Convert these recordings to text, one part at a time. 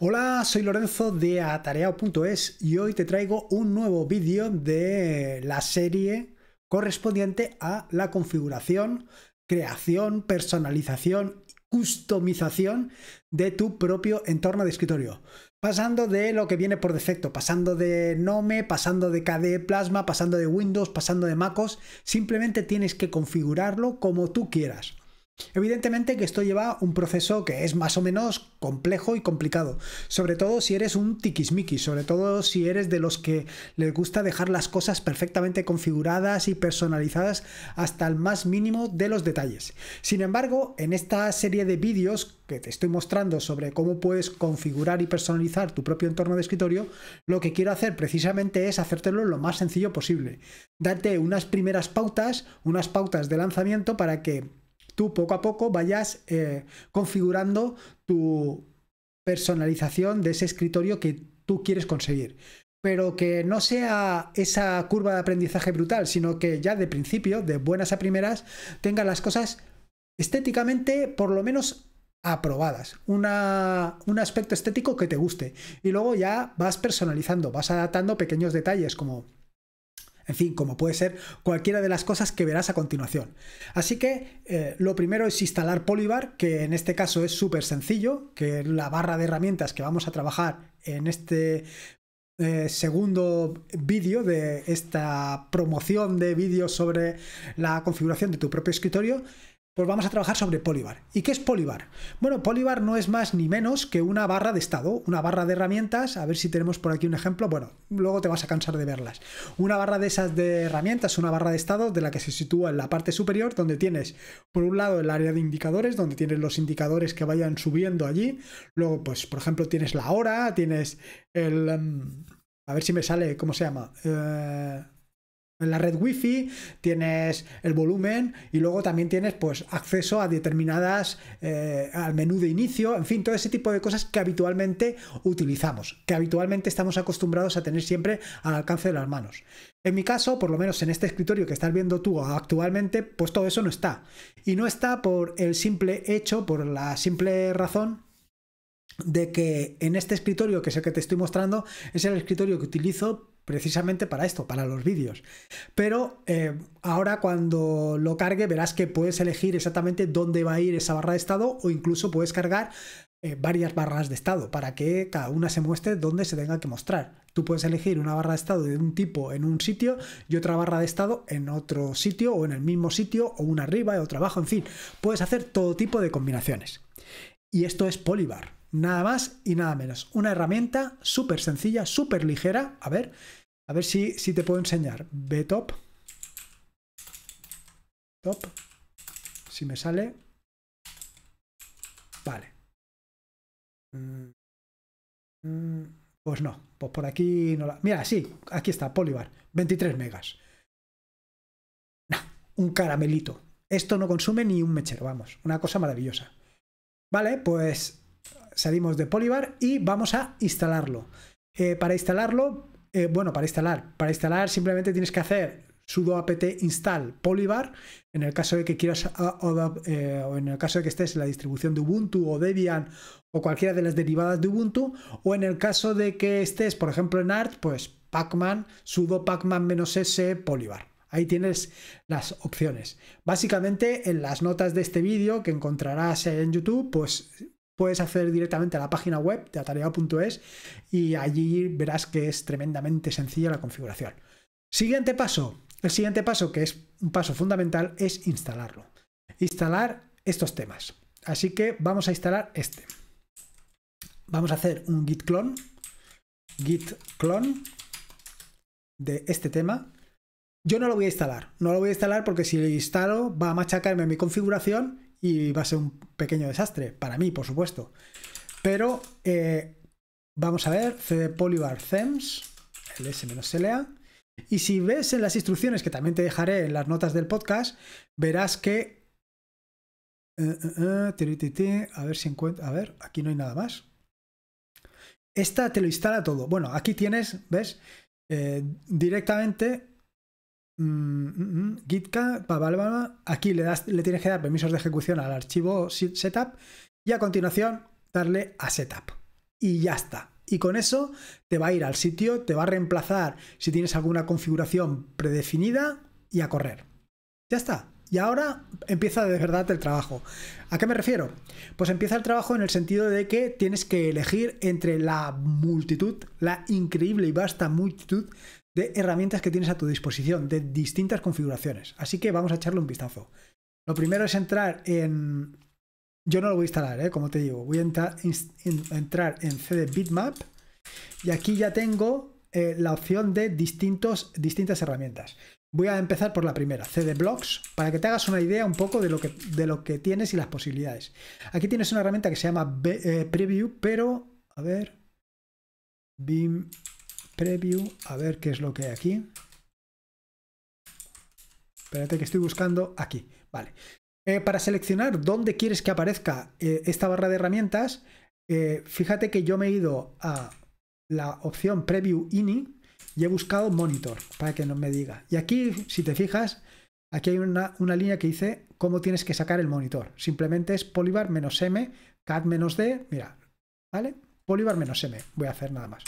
Hola, soy Lorenzo de Atareao.es y hoy te traigo un nuevo vídeo de la serie correspondiente a la configuración, creación, personalización, customización de tu propio entorno de escritorio. Pasando de lo que viene por defecto, pasando de Nome, pasando de KDE Plasma, pasando de Windows, pasando de MacOS, simplemente tienes que configurarlo como tú quieras. Evidentemente que esto lleva un proceso que es más o menos complejo y complicado, sobre todo si eres un tiquismiquis, sobre todo si eres de los que les gusta dejar las cosas perfectamente configuradas y personalizadas hasta el más mínimo de los detalles. Sin embargo, en esta serie de vídeos que te estoy mostrando sobre cómo puedes configurar y personalizar tu propio entorno de escritorio, lo que quiero hacer precisamente es hacértelo lo más sencillo posible, darte unas primeras pautas, de lanzamiento para que tú poco a poco vayas configurando tu personalización de ese escritorio que tú quieres conseguir. Pero que no sea esa curva de aprendizaje brutal, sino que ya de principio, de buenas a primeras, tengas las cosas estéticamente por lo menos aprobadas, un aspecto estético que te guste. Y luego ya vas personalizando, vas adaptando pequeños detalles como... En fin, como puede ser cualquiera de las cosas que verás a continuación. Así que lo primero es instalar Polybar, que en este caso es súper sencillo, que es la barra de herramientas que vamos a trabajar en este segundo vídeo de esta promoción de vídeos sobre la configuración de tu propio escritorio. Pues vamos a trabajar sobre Polybar. ¿Y qué es Polybar? Bueno, Polybar no es más ni menos que una barra de estado, una barra de herramientas. A ver si tenemos por aquí un ejemplo. Bueno, luego te vas a cansar de verlas. Una barra de esas de herramientas, una barra de estado de la que se sitúa en la parte superior, donde tienes, por un lado, el área de indicadores, donde tienes los indicadores que vayan subiendo allí. Luego, pues, por ejemplo, tienes la hora, tienes el... a ver si me sale, ¿cómo se llama? En la red wifi tienes el volumen y luego también tienes pues acceso a determinadas al menú de inicio, en fin, todo ese tipo de cosas que habitualmente utilizamos, que habitualmente estamos acostumbrados a tener siempre al alcance de las manos. En mi caso, por lo menos en este escritorio que estás viendo tú actualmente, pues todo eso no está. Y no está por el simple hecho, por la simple razón de que en este escritorio, que es el que te estoy mostrando, es el escritorio que utilizo precisamente para esto, para los vídeos. Pero ahora cuando lo cargue verás que puedes elegir exactamente dónde va a ir esa barra de estado, o incluso puedes cargar varias barras de estado para que cada una se muestre donde se tenga que mostrar. Tú puedes elegir una barra de estado de un tipo en un sitio y otra barra de estado en otro sitio, o en el mismo sitio, o una arriba y otra abajo, en fin, puedes hacer todo tipo de combinaciones. Y esto es Polybar. Nada más y nada menos. Una herramienta súper sencilla, súper ligera. A ver si te puedo enseñar. Btop. Top. Si me sale. Vale. Pues no. Pues por aquí no la... Mira, sí. Aquí está, Polybar. 23 megas. Nah, un caramelito. Esto no consume ni un mechero, vamos. Una cosa maravillosa. Vale, pues... Salimos de Polybar y vamos a instalarlo. Para instalar simplemente tienes que hacer sudo apt install Polybar, en el caso de que quieras o en el caso de que estés en la distribución de Ubuntu o Debian o cualquiera de las derivadas de Ubuntu, o en el caso de que estés, por ejemplo, en Arch, pues Pacman, sudo Pacman -s Polybar. Ahí tienes las opciones. Básicamente, en las notas de este vídeo que encontrarás en YouTube, pues puedes acceder directamente a la página web de atareao.es y allí verás que es tremendamente sencilla la configuración. Siguiente paso. El siguiente paso, que es un paso fundamental, es instalarlo. Instalar estos temas. Así que vamos a instalar este. Vamos a hacer un git clone de este tema. Yo no lo voy a instalar. No lo voy a instalar porque si lo instalo va a machacarme mi configuración y va a ser un pequeño desastre, para mí, por supuesto. Pero vamos a ver, cd polybar themes, ls-la, y si ves en las instrucciones, que también te dejaré en las notas del podcast, verás que... a ver si encuentro... A ver, aquí no hay nada más. Esta te lo instala todo. Bueno, aquí tienes, ¿ves? Directamente... Gitcat, aquí le tienes que dar permisos de ejecución al archivo setup y a continuación darle a setup. y ya está. Y con eso te va a ir al sitio, te va a reemplazar si tienes alguna configuración predefinida y a correr. Ya está. Y ahora empieza de verdad el trabajo. ¿A qué me refiero? Pues empieza el trabajo en el sentido de que tienes que elegir entre la multitud, la increíble y vasta multitud de herramientas que tienes a tu disposición, de distintas configuraciones. Así que vamos a echarle un vistazo. Lo primero es entrar en... Yo no lo voy a instalar, como te digo. Voy a entrar en CD Bitmap y aquí ya tengo la opción de distintas herramientas. Voy a empezar por la primera, CD Blocks, para que te hagas una idea un poco de lo que tienes y las posibilidades. Aquí tienes una herramienta que se llama Preview, pero... A ver... BIM Preview, a ver qué es lo que hay aquí. Espérate que estoy buscando aquí. Vale. Para seleccionar dónde quieres que aparezca esta barra de herramientas, fíjate que yo me he ido a la opción Preview INI y he buscado Monitor, para que no me diga. Y aquí, si te fijas, aquí hay una línea que dice cómo tienes que sacar el monitor. Simplemente es Polybar -M, cat -d, mira, ¿vale? Polybar -M, voy a hacer nada más.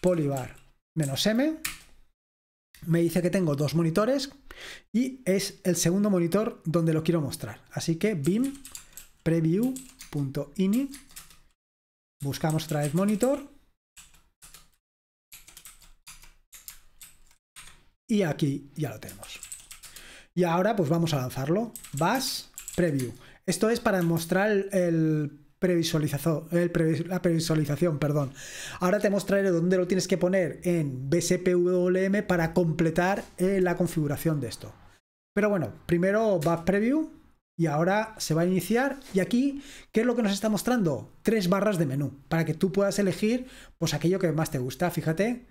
Polybar -M. Me dice que tengo dos monitores y es el segundo monitor donde lo quiero mostrar. Así que BIM preview.ini, buscamos otra vez monitor y aquí ya lo tenemos. Y ahora pues vamos a lanzarlo. Bash preview. Esto es para mostrar la previsualización, perdón. Ahora te mostraré dónde lo tienes que poner en BSPWM para completar la configuración de esto. Pero bueno, primero va preview y ahora se va a iniciar. Y aquí, ¿qué es lo que nos está mostrando? Tres barras de menú para que tú puedas elegir pues aquello que más te gusta. Fíjate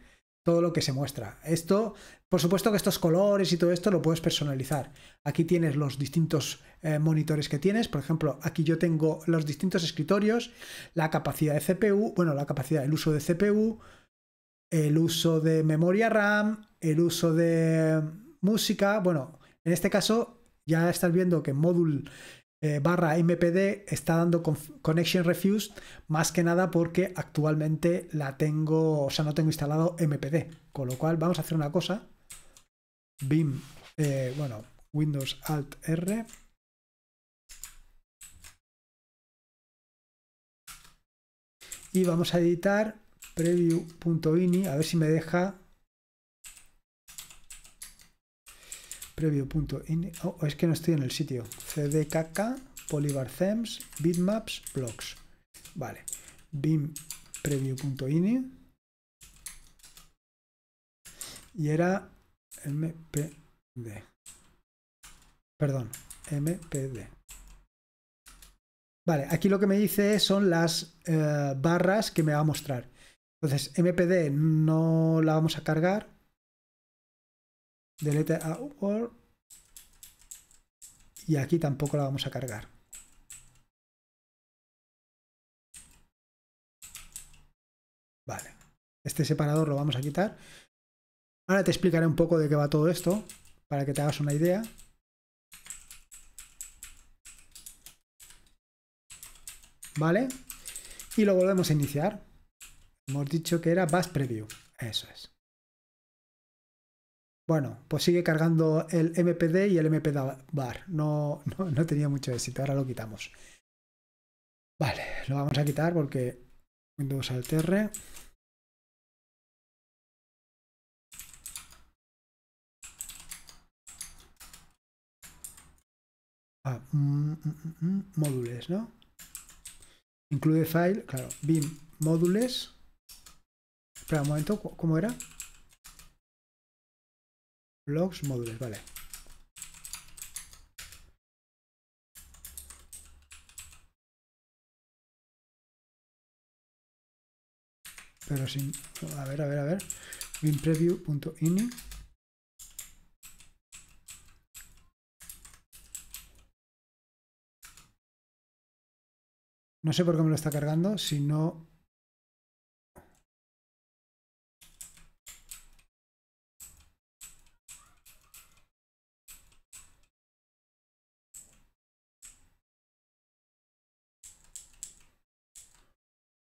todo lo que se muestra. Esto, por supuesto que estos colores y todo esto lo puedes personalizar. Aquí tienes los distintos monitores que tienes. Por ejemplo, aquí yo tengo los distintos escritorios, la capacidad de CPU, bueno, la capacidad, el uso de CPU, el uso de memoria RAM, el uso de música. Bueno, en este caso ya estás viendo que módulo barra MPD está dando connection refused, más que nada porque actualmente la tengo, o sea, no tengo instalado MPD, con lo cual vamos a hacer una cosa. BIM, bueno, Windows Alt R, y vamos a editar preview.ini, a ver si me deja preview.ini. Oh, es que no estoy en el sitio. CDKK, Polybar Themes, Bitmaps, Blocks. Vale. BIM preview.ini. Y era MPD. Perdón, MPD. Vale, aquí lo que me dice son las barras que me va a mostrar. Entonces, MPD no la vamos a cargar. Delete a Word. Y aquí tampoco la vamos a cargar. Vale. Este separador lo vamos a quitar. Ahora te explicaré un poco de qué va todo esto, para que te hagas una idea. Vale. Y lo volvemos a iniciar. Hemos dicho que era Bash Preview. Eso es. Bueno, pues sigue cargando el MPD y el MPD bar. No tenía mucho éxito, ahora lo quitamos. Vale, lo vamos a quitar porque Windows Alt R. Módulos, ¿no? Incluye file, claro, BIM módulos. Espera un momento, ¿cómo era? Logs, módulos, vale. Pero sin... A ver. BIMpreview.ini. No sé por qué me lo está cargando, si no...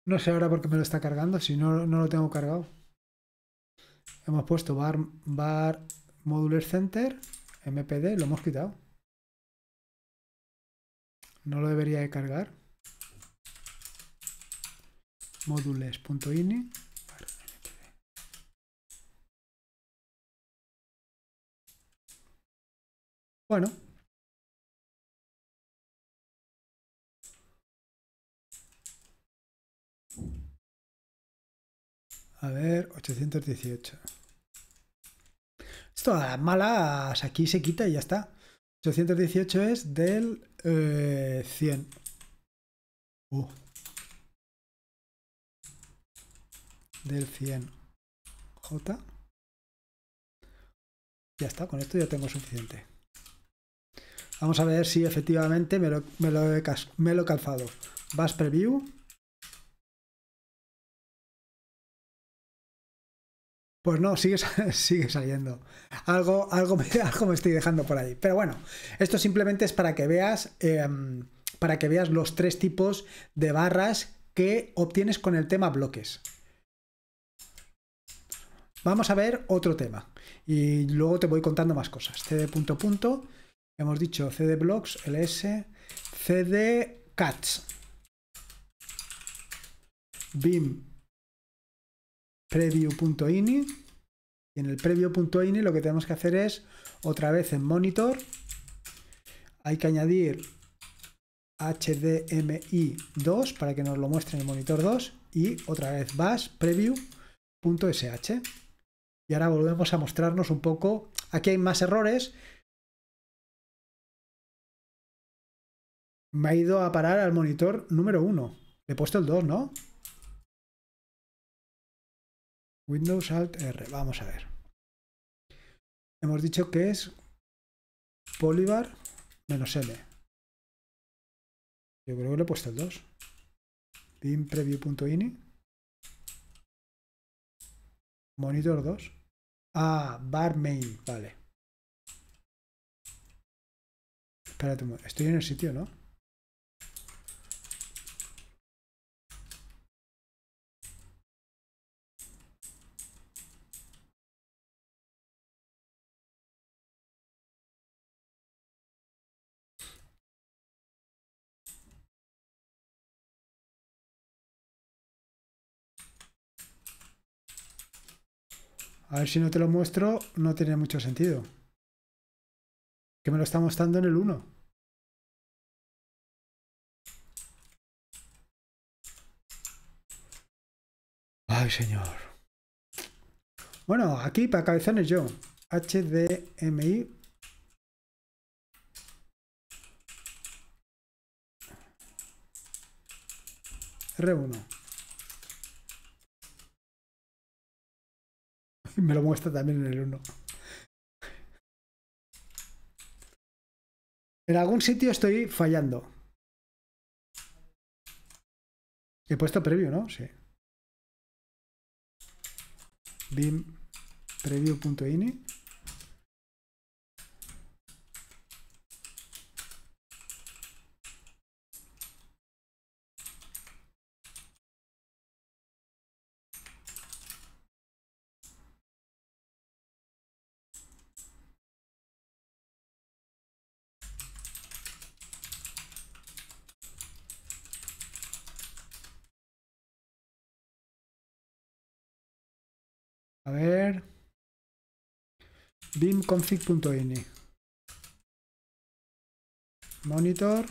No sé ahora por qué me lo está cargando, si no, no lo tengo cargado. Hemos puesto bar modular center, MPD, lo hemos quitado. No lo debería de cargar. Modules.ini. Bueno. A ver, 818. Esto a las malas aquí se quita y ya está. 818 es del 100. Del 100. J. Ya está, con esto ya tengo suficiente. Vamos a ver si efectivamente me lo he calzado. Bash preview. Pues no, sigue saliendo. Algo me estoy dejando por ahí. Pero bueno, esto simplemente es para que veas los tres tipos de barras que obtienes con el tema bloques. Vamos a ver otro tema. Y luego te voy contando más cosas. CD punto punto. Hemos dicho CD blocks, LS, CD cats. Beam. Preview.ini, y en el preview.ini lo que tenemos que hacer es otra vez en monitor hay que añadir HDMI2 para que nos lo muestre en el monitor 2 y otra vez bash preview.sh. Y ahora volvemos a mostrarnos un poco, aquí hay más errores, me ha ido a parar al monitor número 1, le he puesto el 2, ¿no? Windows Alt R, vamos a ver. Hemos dicho que es Polybar menos M. Yo creo que le he puesto el 2. Bin preview.ini. Monitor 2. Ah, bar main, vale. Espérate, estoy en el sitio, ¿no? A ver si no te lo muestro, no tiene mucho sentido. Que me lo está mostrando en el 1. Ay, señor. Bueno, aquí para cabezones yo. HDMI. R1. Me lo muestra también en el 1. En algún sitio estoy fallando. He puesto preview, ¿no? Sí. Bim preview.ini. A ver, beamconfig.ini, monitor,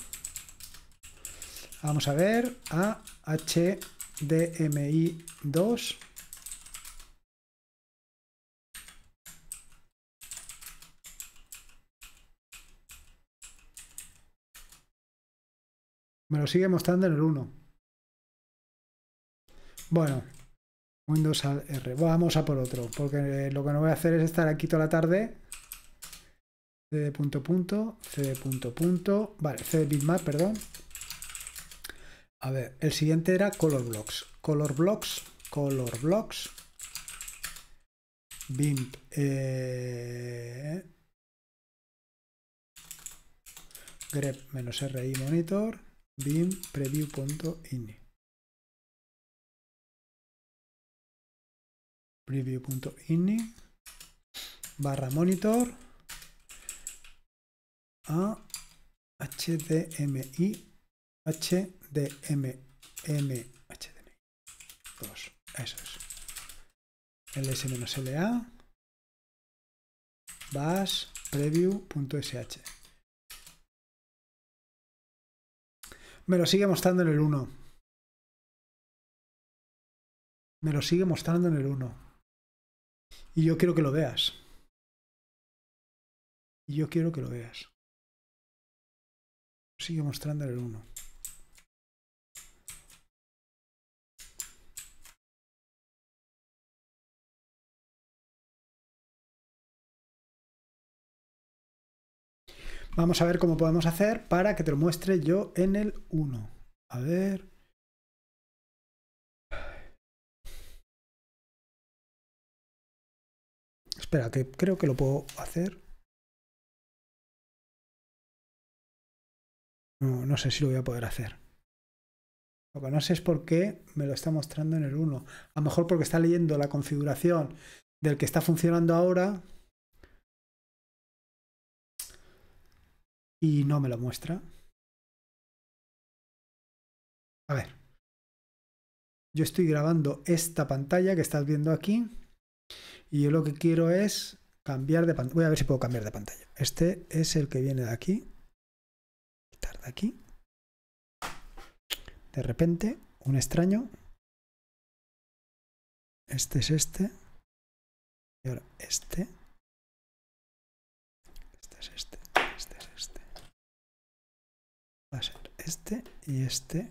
vamos a ver a HDMI2, me lo sigue mostrando en el 1, bueno. Windows R. Vamos a por otro, porque lo que no voy a hacer es estar aquí toda la tarde. CD punto punto, CD punto punto, vale, CD bitmap, perdón. A ver, el siguiente era color blocks. Color blocks. BIMP. grep -ri monitor. BIMP preview.ini. preview.ini/monitor a HDMI 2. Eso es. ls-la bash preview.sh. Me lo sigue mostrando en el 1. Me lo sigue mostrando en el 1. Y yo quiero que lo veas. Y yo quiero que lo veas. Lo sigue mostrando en el 1. Vamos a ver cómo podemos hacer para que te lo muestre yo en el 1. A ver. Espera, que creo que lo puedo hacer. No, no sé si lo voy a poder hacer. Lo que no sé es por qué me lo está mostrando en el 1. A lo mejor porque está leyendo la configuración del que está funcionando ahora. Y no me lo muestra. A ver. Yo estoy grabando esta pantalla que estás viendo aquí. Y yo lo que quiero es cambiar de pantalla. Voy a ver si puedo cambiar de pantalla. Este es el que viene de aquí. Quitar de aquí. De repente, un extraño. Este es este. Y ahora este. Este es este. Va a ser este y este.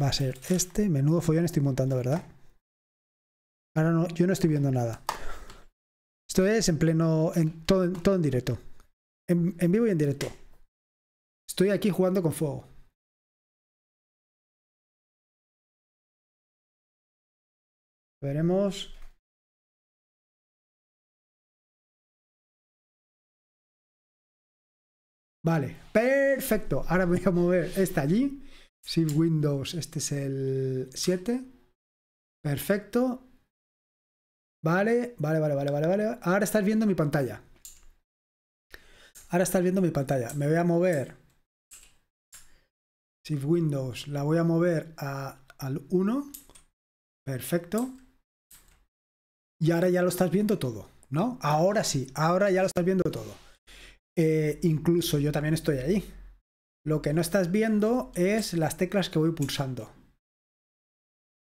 Va a ser este. Menudo follón estoy montando, ¿verdad? Ahora no, yo no estoy viendo nada. Esto es en pleno, todo en directo. En vivo y en directo. Estoy aquí jugando con fuego. Veremos. Vale, perfecto. Ahora voy a mover esta allí. Shift Windows, este es el 7. Perfecto. Vale. Ahora estás viendo mi pantalla. Ahora estás viendo mi pantalla. Me voy a mover. Shift Windows, la voy a mover al 1. Perfecto. Y ahora ya lo estás viendo todo, ¿no? Ahora sí, ahora ya lo estás viendo todo. Incluso yo también estoy allí. Lo que no estás viendo es las teclas que voy pulsando.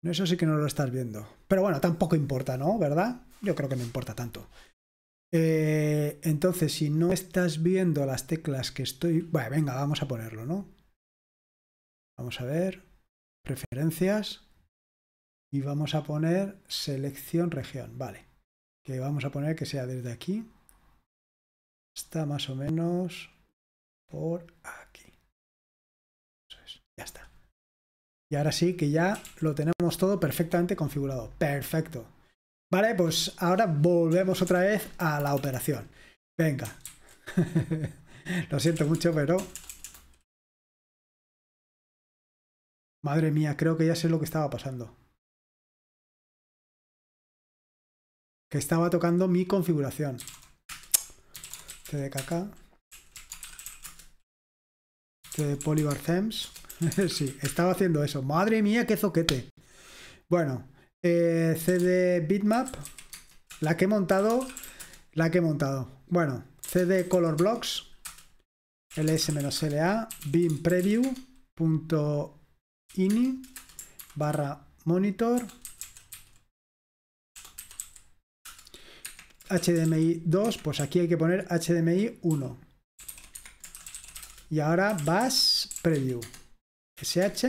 Eso sí que no lo estás viendo. Pero bueno, tampoco importa, ¿no? ¿Verdad? Yo creo que no importa tanto. Entonces, si no estás viendo las teclas que estoy... Bueno, venga, vamos a ponerlo, ¿no? Vamos a ver. Preferencias. Y vamos a poner selección región. Vale. Que vamos a poner que sea desde aquí. Está más o menos por aquí. Eso es, ya está. Y ahora sí que ya lo tenemos todo perfectamente configurado. Perfecto. Vale, pues ahora volvemos otra vez a la operación. Venga. Lo siento mucho, pero... Madre mía, creo que ya sé lo que estaba pasando. Que estaba tocando mi configuración. TDKK. Polybar Themes. Sí, estaba haciendo eso. Madre mía, qué zoquete. Bueno, CD Bitmap. La que he montado. Bueno, CD Color Blocks. ls-la bin preview.ini barra monitor HDMI 2, pues aquí hay que poner HDMI 1. Y ahora bash preview. SH.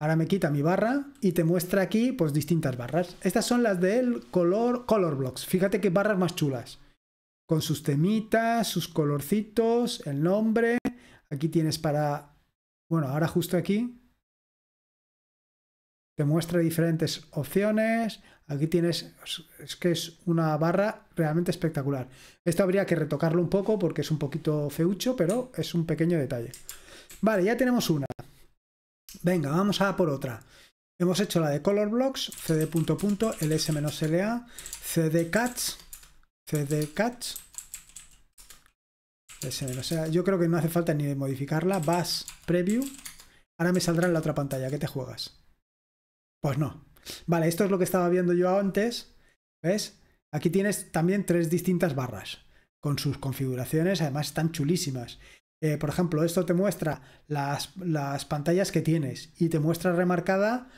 Ahora me quita mi barra y te muestra aquí pues distintas barras. Estas son las del color blocks. Fíjate qué barras más chulas. Con sus temitas, sus colorcitos, el nombre. Aquí tienes para... Bueno, ahora justo aquí. Te muestra diferentes opciones. Aquí tienes, es que es una barra realmente espectacular. Esto habría que retocarlo un poco porque es un poquito feucho, pero es un pequeño detalle. Vale, ya tenemos una. Venga, vamos a por otra. Hemos hecho la de color blocks, cd punto punto, ls-la, cd cats, ls-la. Yo creo que no hace falta ni modificarla. Bash preview. Ahora me saldrá en la otra pantalla. ¿Qué te juegas? Pues no. Vale, esto es lo que estaba viendo yo antes. ¿Ves? Aquí tienes también tres distintas barras con sus configuraciones. Además están chulísimas. Por ejemplo, esto te muestra las pantallas que tienes y te muestra remarcada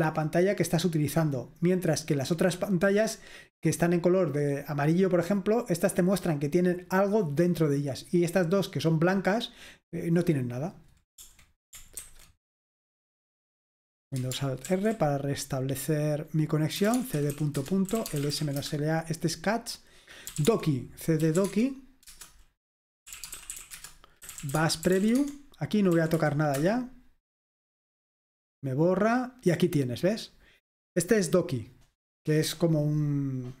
la pantalla que estás utilizando, mientras que las otras pantallas que están en color de amarillo, por ejemplo, estas te muestran que tienen algo dentro de ellas, y estas dos que son blancas no tienen nada. Windows Alt R para restablecer mi conexión, cd punto punto, ls-la, este es cats, doki, cd doki, bash preview, aquí no voy a tocar nada ya, me borra, y aquí tienes, ¿ves? Este es doki, que es como un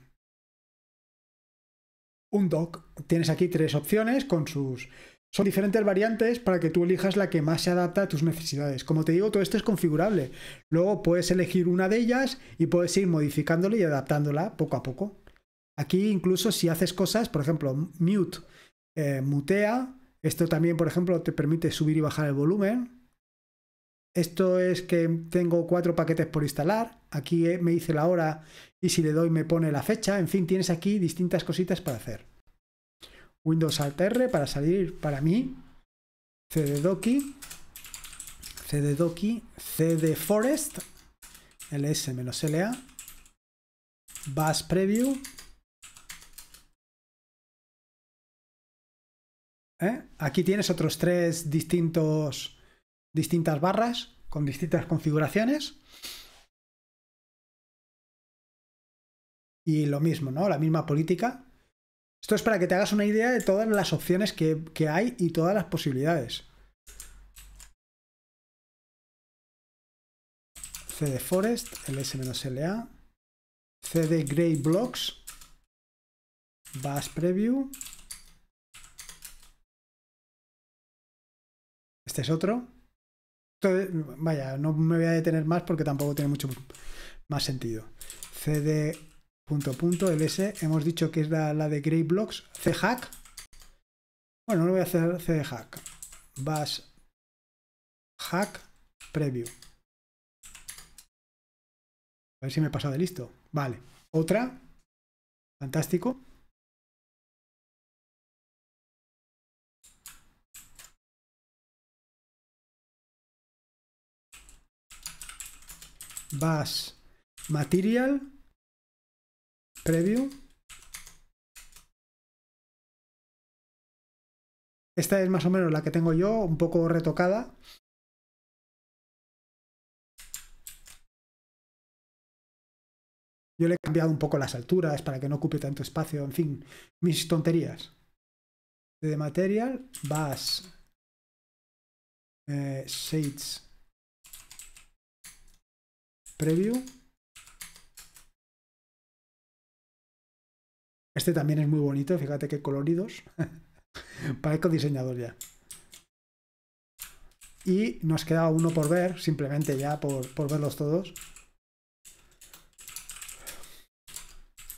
dock. Tienes aquí tres opciones con sus... Son diferentes variantes para que tú elijas la que más se adapta a tus necesidades. Como te digo, todo esto es configurable. Luego puedes elegir una de ellas y puedes ir modificándola y adaptándola poco a poco. Aquí incluso si haces cosas, por ejemplo, mute, mutea. Esto también, por ejemplo, te permite subir y bajar el volumen. Esto es que tengo 4 paquetes por instalar. Aquí me dice la hora y si le doy me pone la fecha. En fin, tienes aquí distintas cositas para hacer. Windows Alt R para salir, para mí. Cd-doki. Cd-doki. Cd-forest. ls-la. Bash preview. Aquí tienes otros tres distintas barras con distintas configuraciones. Y lo mismo, ¿no? La misma política. Esto es para que te hagas una idea de todas las opciones que hay y todas las posibilidades. Cd forest, ls-la, cd gray blocks, bash preview. Este es otro. Vaya, no me voy a detener más porque tampoco tiene mucho más sentido. Cd punto punto ls, hemos dicho que es la de Grey Blocks. Chack. Bueno, no voy a hacer chack. Bash hack preview. A ver si me he pasado de listo. Vale, otra. Fantástico. Bash material preview. Esta es más o menos la que tengo yo, un poco retocada. Yo le he cambiado un poco las alturas para que no ocupe tanto espacio, en fin, mis tonterías. De material, bash shades preview. Este también es muy bonito, fíjate qué coloridos. Parezco diseñador ya. Y nos queda uno por ver, simplemente ya por verlos todos.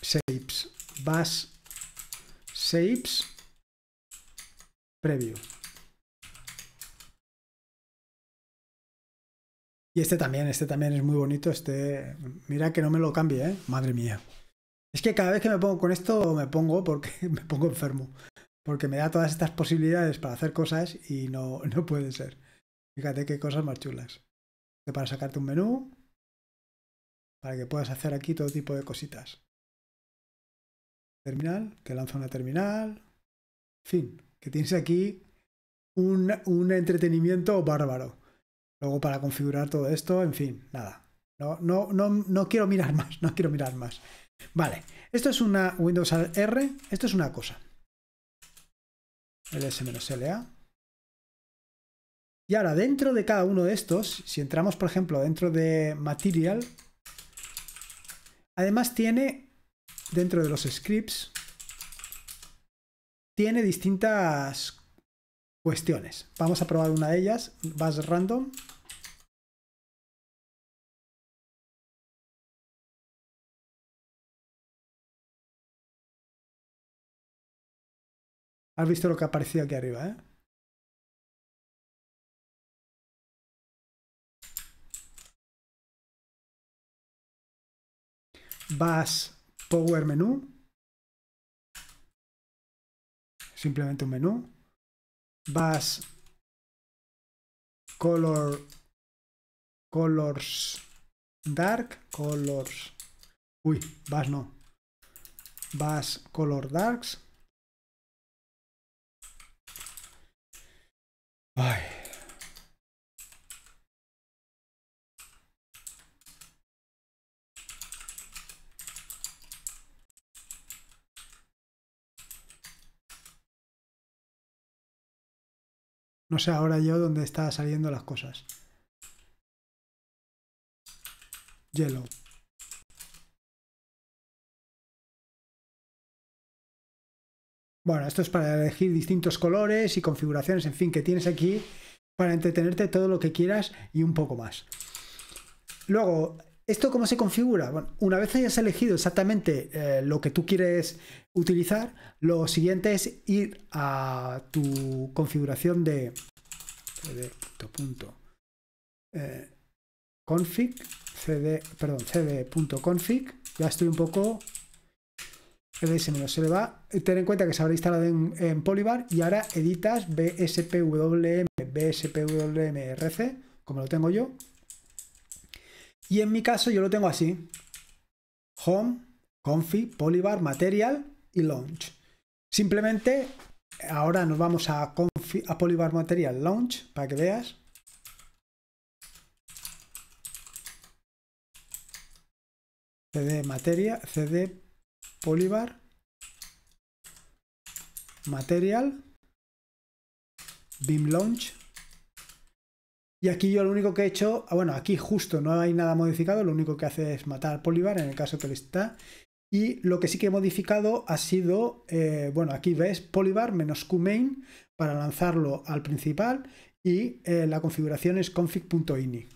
Shapes. Bash shapes preview. Y este también es muy bonito. Este, mira que no me lo cambie, ¿eh? Madre mía. Es que cada vez que me pongo con esto porque me pongo enfermo. Porque me da todas estas posibilidades para hacer cosas y no puede ser. Fíjate qué cosas más chulas. Para sacarte un menú. Para que puedas hacer aquí todo tipo de cositas. Terminal, te lanza una terminal. En fin, que tienes aquí un entretenimiento bárbaro. Luego para configurar todo esto, en fin, nada. No quiero mirar más, no quiero mirar más. Vale, esto es una Windows Alt R, esto es una cosa. ls-la. Y ahora dentro de cada uno de estos, si entramos por ejemplo dentro de Material, además tiene, dentro de los scripts, tiene distintas cuestiones. Vamos a probar una de ellas, bash random. Has visto lo que aparecía aquí arriba, ¿eh? Vas Power Menú. Simplemente un menú. Vas Colors Dark. Colors. Uy, vas no. Vas Color Darks. Ay. No sé ahora yo dónde están saliendo las cosas. Yellow. Bueno, esto es para elegir distintos colores y configuraciones, en fin, que tienes aquí para entretenerte todo lo que quieras y un poco más. Luego, ¿esto cómo se configura? Bueno, una vez hayas elegido exactamente lo que tú quieres utilizar, lo siguiente es ir a tu configuración de cd.config. Ya estoy un poco... Se le va. Ten en cuenta que se habrá instalado en Polybar y ahora editas BSPWM, BSPWMRC, como lo tengo yo. Y en mi caso yo lo tengo así. Home, Config, Polybar, Material y Launch. Simplemente ahora nos vamos a Polybar Material Launch para que veas. CD Polybar, Material, Beam Launch. Y aquí yo lo único que he hecho, bueno, aquí justo no hay nada modificado, lo único que hace es matar Polybar en el caso que le está. Y lo que sí que he modificado ha sido, bueno, aquí ves Polybar menos QMain para lanzarlo al principal y la configuración es config.ini.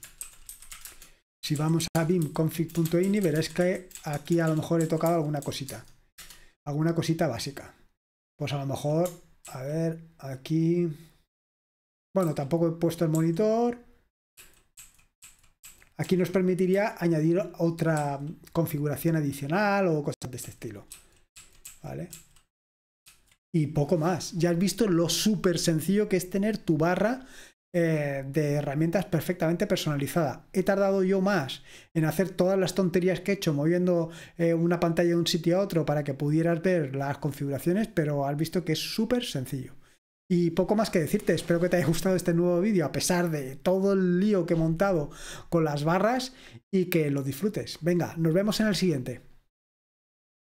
Si vamos a beamconfig.ini veréis que aquí a lo mejor he tocado alguna cosita básica. Pues a lo mejor, a ver, aquí... Bueno, tampoco he puesto el monitor. Aquí nos permitiría añadir otra configuración adicional o cosas de este estilo. ¿Vale? Y poco más. Ya has visto lo súper sencillo que es tener tu barra de herramientas perfectamente personalizada. He tardado yo más en hacer todas las tonterías que he hecho moviendo una pantalla de un sitio a otro para que pudieras ver las configuraciones, pero has visto que es súper sencillo. Y poco más que decirte, espero que te haya gustado este nuevo vídeo a pesar de todo el lío que he montado con las barras y que lo disfrutes. Venga, nos vemos en el siguiente.